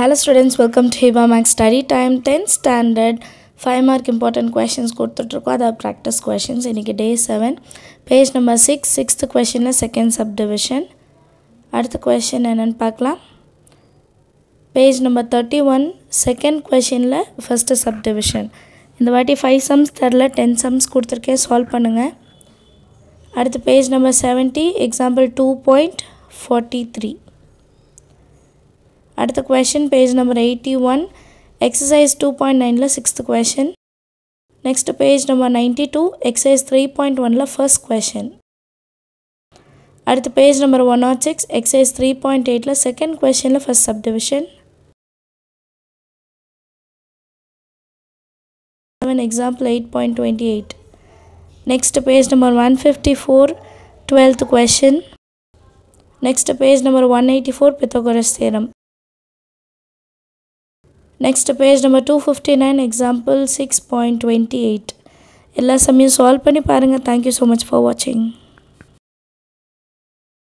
Hello students, welcome to Hiba Max Study Time 10th Standard 5 Mark Important Questions. The practice questions in Day 7, page number 6, 6th question is 2nd subdivision. Adutha question enan paakalam. Page number 31, 2nd question la 1st subdivision. Indha vaati 5 sums tharla 10 sums kuduthirken, solve pannunga. Adutha page number 70, example 2.43. Adutha question page number 81, exercise 2.9 la 6th question. Next page number 92, exercise 3.1 la 1st question. Adutha page number 106, exercise 3.8 la 2nd question la 1st subdivision. Example 8.28. Next page number 154, 12th question. Next page number 184, Pythagoras theorem. Next page number 259, example 6.28. Ella samyam solve pani parunga. Thank you so much for watching.